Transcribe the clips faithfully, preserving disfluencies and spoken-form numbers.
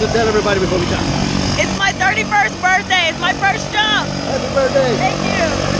want to tell everybody before we jump? It's my thirty-first birthday. It's my first jump. Happy birthday. Thank you.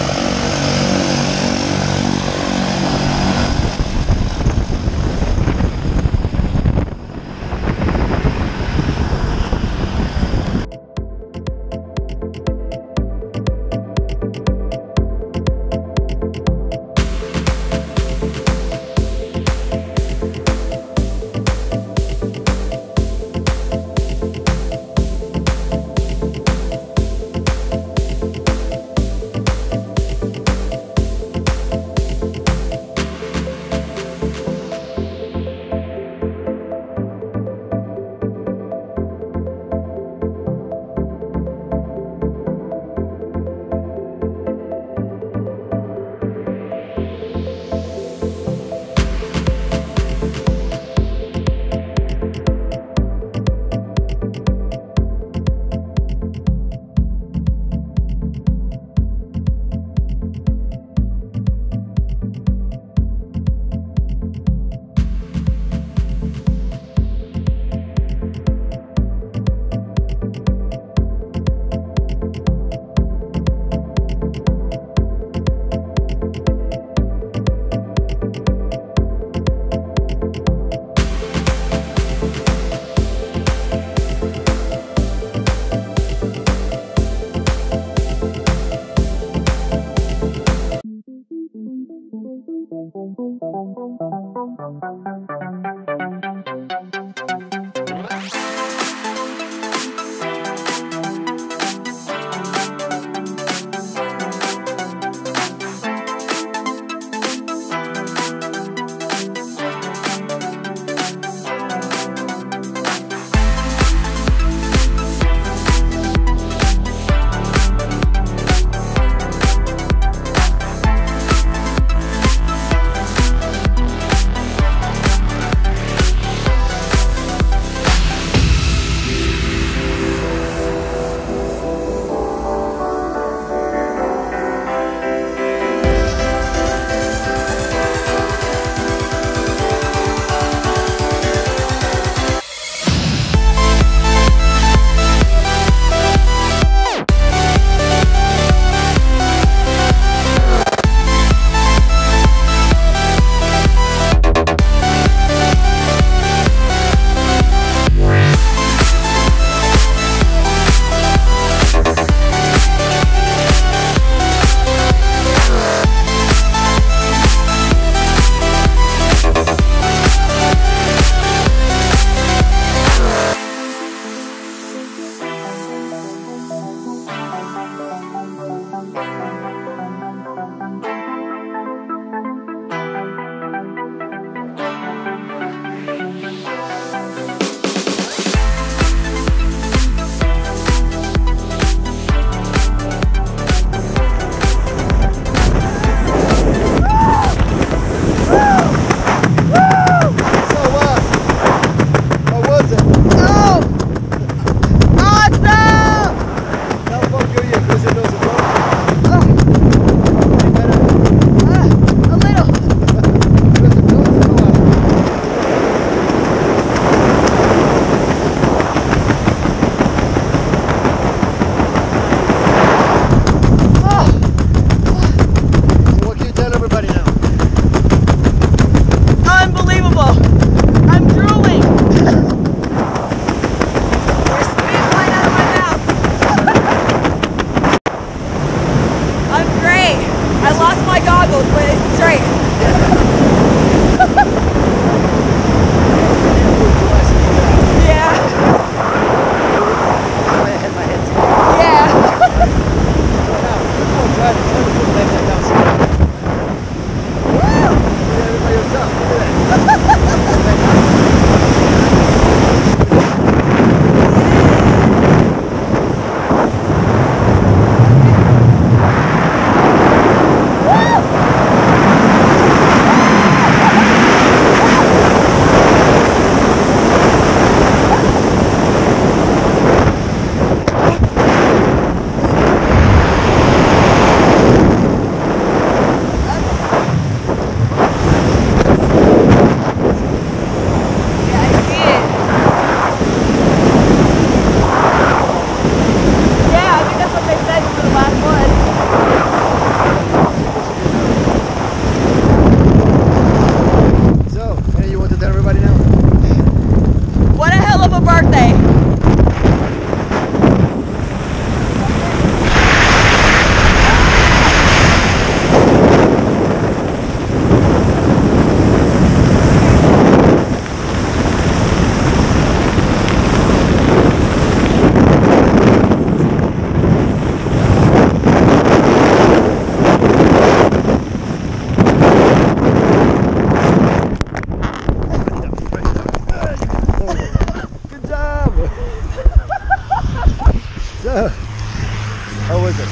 How was it?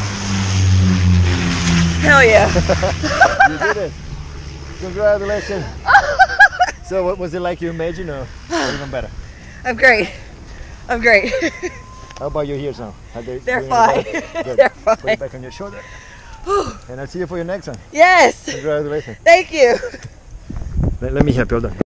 Hell yeah. You did it. Congratulations. So what was it like you imagined, or even better? I'm great. I'm great. How about your ears now? Are they They're fine. Good. They're fine. Put it back on your shoulder. And I'll see you for your next one. Yes. Congratulations. Thank you. Let, let me help you. Hold on.